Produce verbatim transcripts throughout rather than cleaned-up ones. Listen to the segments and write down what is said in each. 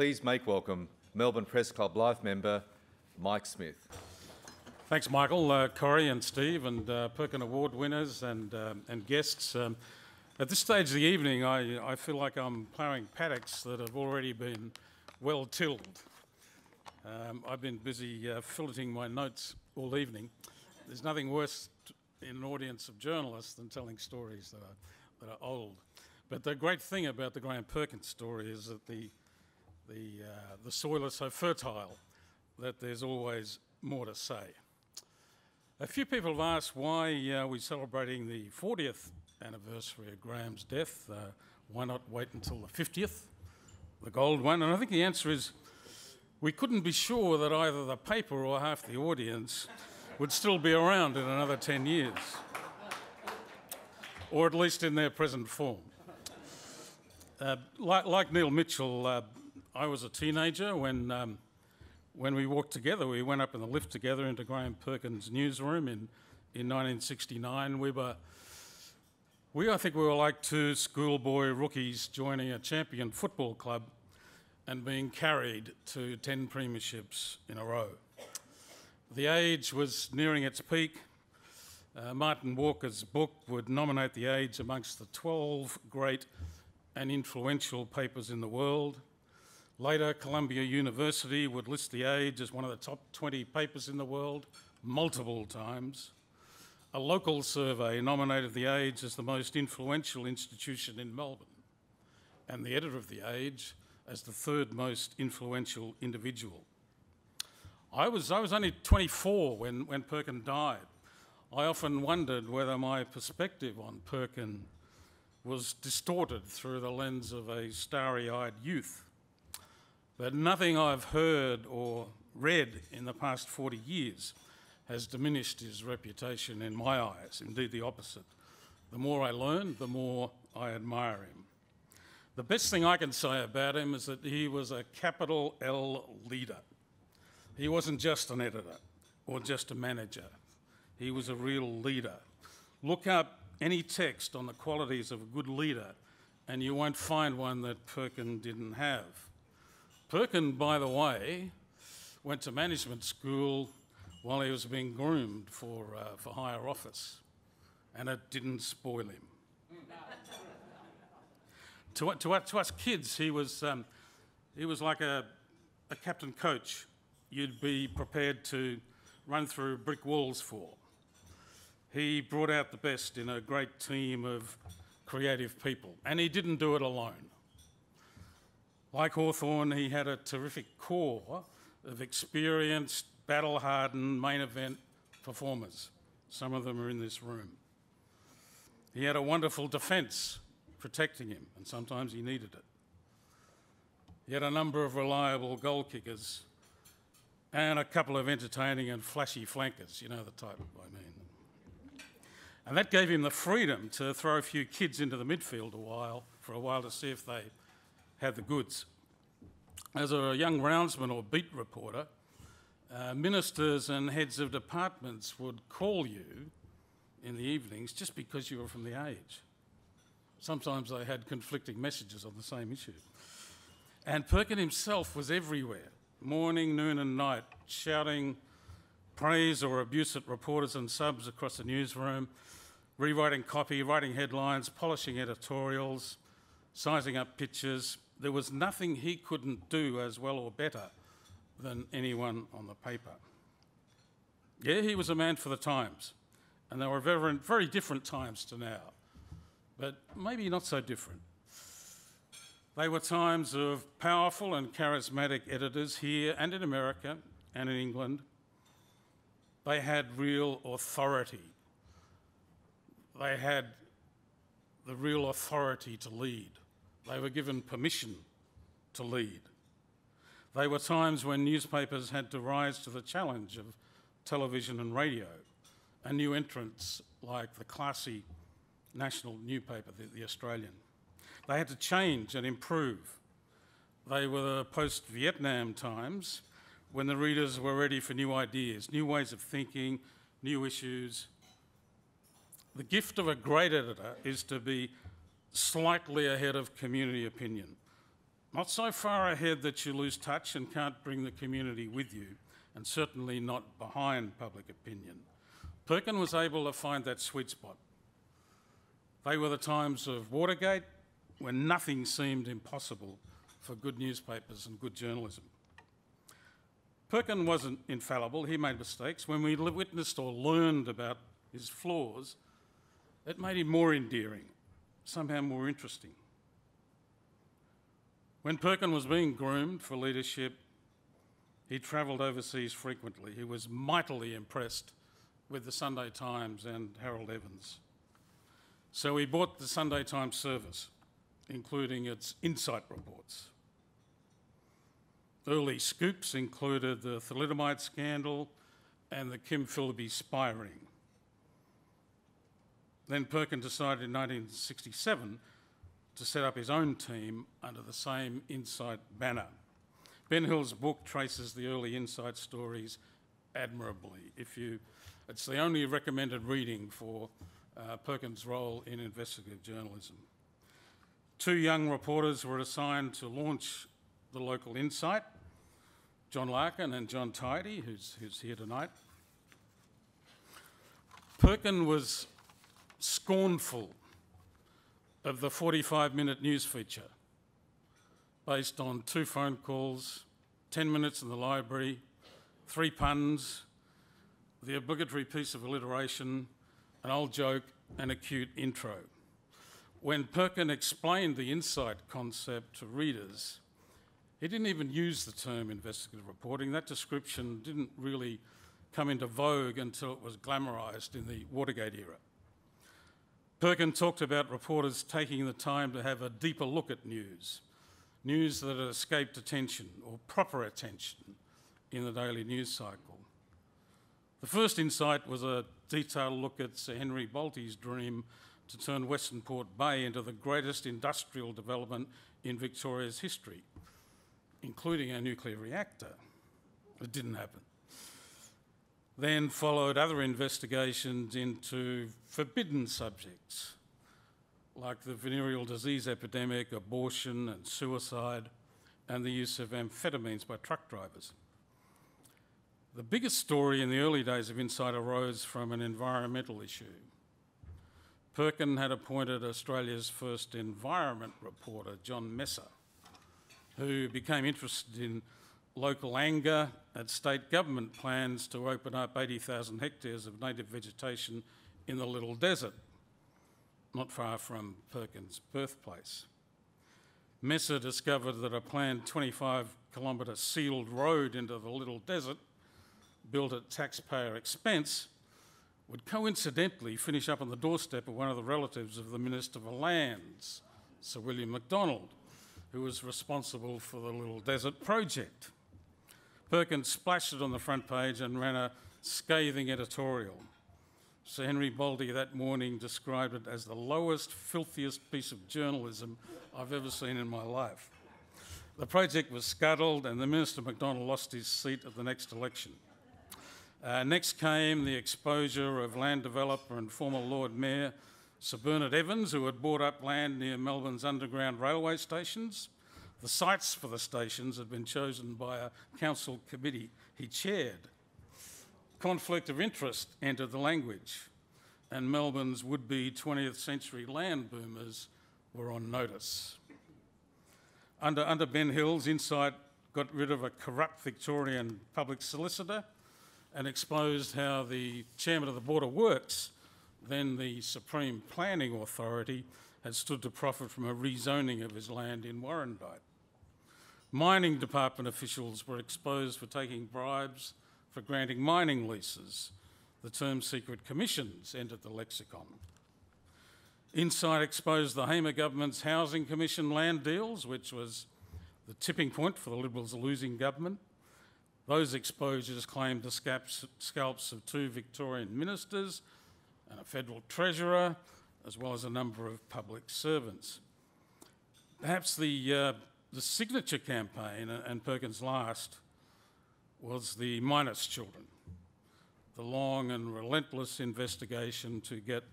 Please make welcome Melbourne Press Club Life member Mike Smith. Thanks, Michael, uh, Corrie and Steve, and uh, Perkin Award winners and, um, and guests. Um, at this stage of the evening, I, I feel like I'm ploughing paddocks that have already been well tilled. Um, I've been busy uh, filleting my notes all evening. There's nothing worse in an audience of journalists than telling stories that are, that are old. But the great thing about the Graham Perkins story is that the, the, uh, the soil is so fertile that there's always more to say. A few people have asked why uh, we're celebrating the fortieth anniversary of Graham's death. Uh, why not wait until the fiftieth, the gold one? And I think the answer is we couldn't be sure that either the paper or half the audience would still be around in another ten years, or at least in their present form. Uh, like, like Neil Mitchell, uh, I was a teenager when, um, when we walked together. We went up in the lift together into Graham Perkins' newsroom in, in nineteen sixty-nine. We were, we, I think we were like two schoolboy rookies joining a champion football club and being carried to ten premierships in a row. The Age was nearing its peak. Uh, Martin Walker's book would nominate The Age amongst the twelve great and influential papers in the world. Later, Columbia University would list The Age as one of the top twenty papers in the world, multiple times. A local survey nominated The Age as the most influential institution in Melbourne, and the editor of The Age as the third most influential individual. I was, I was only twenty-four when, when Perkin died. I often wondered whether my perspective on Perkin was distorted through the lens of a starry-eyed youth. But nothing I've heard or read in the past forty years has diminished his reputation in my eyes, indeed the opposite. The more I learn, the more I admire him. The best thing I can say about him is that he was a capital L leader. He wasn't just an editor or just a manager. He was a real leader. Look up any text on the qualities of a good leader and you won't find one that Perkin didn't have. Perkin, by the way, went to management school while he was being groomed for, uh, for higher office, and it didn't spoil him. to, to, to us kids, he was, um, he was like a, a captain coach you'd be prepared to run through brick walls for. He brought out the best in a great team of creative people, and he didn't do it alone. Like Hawthorn, he had a terrific core of experienced, battle-hardened, main event performers. Some of them are in this room. He had a wonderful defence protecting him, and sometimes he needed it. He had a number of reliable goal kickers and a couple of entertaining and flashy flankers, you know the type I mean. And that gave him the freedom to throw a few kids into the midfield a while, for a while to see if they had the goods. As a young roundsman or beat reporter, uh, ministers and heads of departments would call you in the evenings just because you were from The Age. Sometimes they had conflicting messages on the same issue. And Perkin himself was everywhere, morning, noon and night, shouting praise or abuse at reporters and subs across the newsroom, rewriting copy, writing headlines, polishing editorials, sizing up pictures. There was nothing he couldn't do as well or better than anyone on the paper. Yeah, he was a man for the times, and they were very, very different times to now, but maybe not so different. They were times of powerful and charismatic editors here and in America and in England. They had real authority. They had the real authority to lead. They were given permission to lead. They were times when newspapers had to rise to the challenge of television and radio, and new entrants like the classy national newspaper, The, the Australian. They had to change and improve. They were the post-Vietnam times when the readers were ready for new ideas, new ways of thinking, new issues. The gift of a great editor is to be slightly ahead of community opinion, Not so far ahead that you lose touch and can't bring the community with you, and certainly not behind public opinion. Perkin was able to find that sweet spot. They were the times of Watergate, when nothing seemed impossible for good newspapers and good journalism. Perkin wasn't infallible, he made mistakes. When we witnessed or learned about his flaws, it made him more endearing, somehow more interesting. When Perkin was being groomed for leadership, he travelled overseas frequently. He was mightily impressed with the Sunday Times and Harold Evans. So he bought the Sunday Times service, including its Insight reports. Early scoops included the thalidomide scandal and the Kim Philby spy ring. Then Perkin decided in nineteen sixty-seven to set up his own team under the same Insight banner. Ben Hill's book traces the early Insight stories admirably. If you, it's the only recommended reading for uh, Perkin's role in investigative journalism. Two young reporters were assigned to launch the local Insight, John Larkin and John Tidey, who's, who's here tonight. Perkin was scornful of the forty-five minute news feature based on two phone calls, ten minutes in the library, three puns, the obligatory piece of alliteration, an old joke, and a cute intro. When Perkin explained the Insight concept to readers, he didn't even use the term investigative reporting. That description didn't really come into vogue until it was glamorised in the Watergate era. Perkin talked about reporters taking the time to have a deeper look at news, news that had escaped attention or proper attention in the daily news cycle. The first Insight was a detailed look at Sir Henry Baltie's dream to turn Western Port Bay into the greatest industrial development in Victoria's history, including a nuclear reactor. It didn't happen. Then followed other investigations into forbidden subjects, like the venereal disease epidemic, abortion and suicide, and the use of amphetamines by truck drivers. The biggest story in the early days of Insight arose from an environmental issue. Perkin had appointed Australia's first environment reporter, John Messer, who became interested in local anger at state government plans to open up eighty thousand hectares of native vegetation in the Little Desert, not far from Perkin's birthplace. Messer discovered that a planned twenty-five kilometre sealed road into the Little Desert, built at taxpayer expense, would coincidentally finish up on the doorstep of one of the relatives of the Minister for Lands, Sir William MacDonald, who was responsible for the Little Desert project. Perkin splashed it on the front page and ran a scathing editorial. Sir Henry Baldy that morning described it as the lowest, filthiest piece of journalism I've ever seen in my life. The project was scuttled and the Minister MacDonald lost his seat at the next election. Uh, next came the exposure of land developer and former Lord Mayor Sir Bernard Evans, who had bought up land near Melbourne's underground railway stations. The sites for the stations had been chosen by a council committee he chaired. Conflict of interest entered the language, and Melbourne's would-be twentieth century land boomers were on notice. Under, under Ben Hill's, Insight got rid of a corrupt Victorian public solicitor and exposed how the chairman of the Board of Works, then the Supreme Planning Authority, had stood to profit from a rezoning of his land in Warrandyte. Mining department officials were exposed for taking bribes for granting mining leases. The term secret commissions entered the lexicon. Insight exposed the Hamer government's housing commission land deals, which was the tipping point for the Liberals' losing government. Those exposures claimed the scalps of two Victorian ministers and a federal treasurer, as well as a number of public servants. Perhaps the, uh, the signature campaign, and Perkin's last, was the Minus Children, the long and relentless investigation to get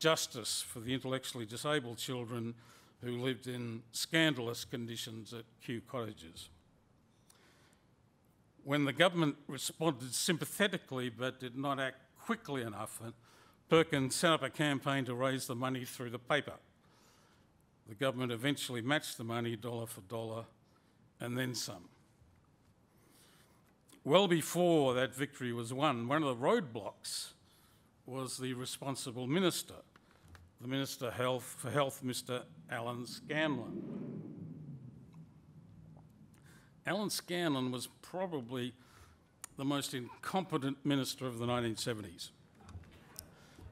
justice for the intellectually disabled children who lived in scandalous conditions at Kew Cottages. When the government responded sympathetically but did not act quickly enough, Perkins set up a campaign to raise the money through the paper. The government eventually matched the money dollar for dollar and then some. Well before that victory was won, one of the roadblocks was the responsible minister, the Minister for Health, Mister Alan Scanlan. Alan Scanlan was probably the most incompetent minister of the nineteen seventies.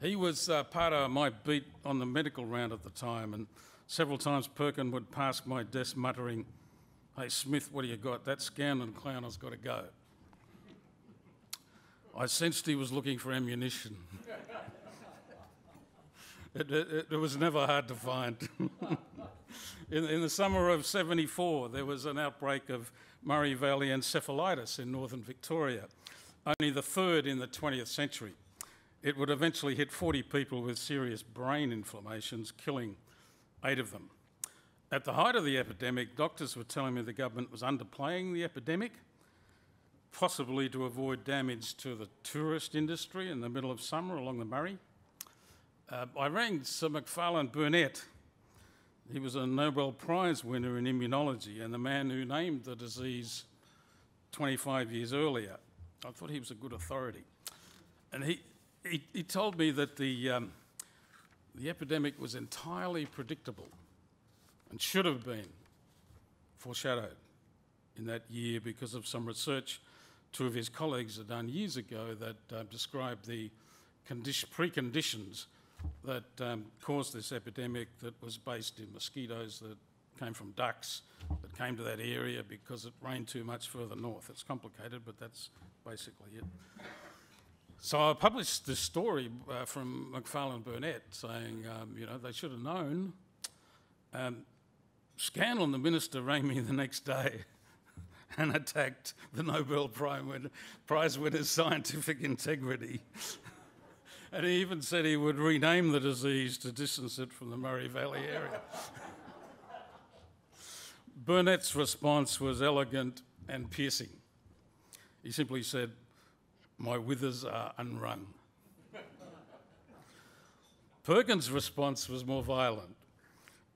He was uh, part of my beat on the medical round at the time, and several times Perkin would pass my desk muttering, "Hey Smith, what do you got? That Scanlan clown has got to go." I sensed he was looking for ammunition. it, it, it was never hard to find. in, in the summer of seventy-four, there was an outbreak of Murray Valley encephalitis in northern Victoria, only the third in the twentieth century. It would eventually hit forty people with serious brain inflammations, killing eight of them. At the height of the epidemic, doctors were telling me the government was underplaying the epidemic, possibly to avoid damage to the tourist industry in the middle of summer along the Murray. Uh, I rang Sir Macfarlane Burnet. He was a Nobel Prize winner in immunology and the man who named the disease twenty-five years earlier. I thought he was a good authority. And he, he, he told me that the, um, the epidemic was entirely predictable and should have been foreshadowed in that year because of some research two of his colleagues had done years ago that uh, described the preconditions that um, caused this epidemic, that was based in mosquitoes that came from ducks that came to that area because it rained too much further north. It's complicated, but that's basically it. So I published this story uh, from Macfarlane Burnet saying, um, you know, they should have known. Um, Scanlan, the minister, rang me the next day and attacked the Nobel Prize winner's scientific integrity. And he even said he would rename the disease to distance it from the Murray Valley area. Burnet's response was elegant and piercing. He simply said, "My withers are unwrung." Perkins' response was more violent.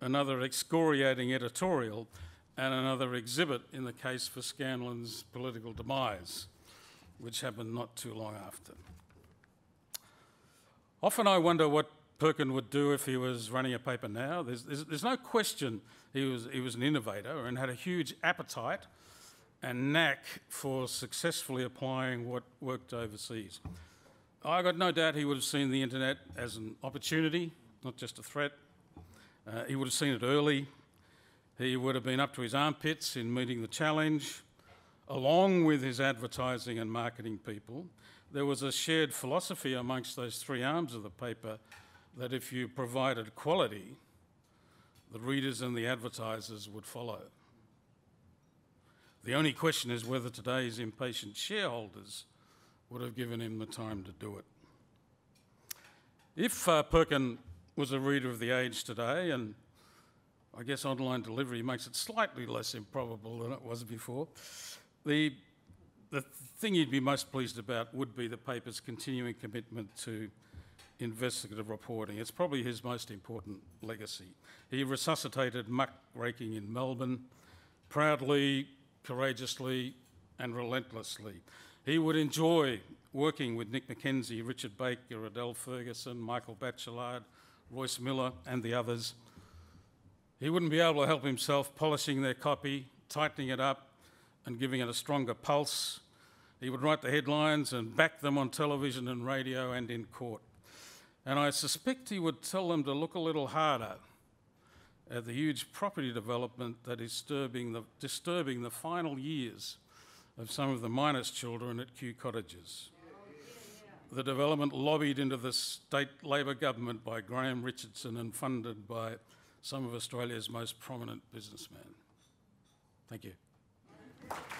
Another excoriating editorial and another exhibit in the case for Scanlan's political demise, which happened not too long after. Often I wonder what Perkin would do if he was running a paper now. There's, there's, there's no question he was, he was an innovator and had a huge appetite and knack for successfully applying what worked overseas. I got no doubt he would have seen the internet as an opportunity, not just a threat. Uh, he would have seen it early. He would have been up to his armpits in meeting the challenge, along with his advertising and marketing people. There was a shared philosophy amongst those three arms of the paper that if you provided quality, the readers and the advertisers would follow. The only question is whether today's impatient shareholders would have given him the time to do it. If uh, Perkin was a reader of The Age today, and I guess online delivery makes it slightly less improbable than it was before, the The thing you'd be most pleased about would be the paper's continuing commitment to investigative reporting. It's probably his most important legacy. He resuscitated muckraking in Melbourne, proudly, courageously, and relentlessly. He would enjoy working with Nick McKenzie, Richard Baker, Adele Ferguson, Michael Bachelard, Royce Miller, and the others. He wouldn't be able to help himself polishing their copy, tightening it up, and giving it a stronger pulse. He would write the headlines and back them on television and radio and in court. And I suspect he would tell them to look a little harder at the huge property development that is disturbing the, disturbing the final years of some of the miners' children at Kew Cottages. The development lobbied into the state Labor government by Graham Richardson and funded by some of Australia's most prominent businessmen. Thank you.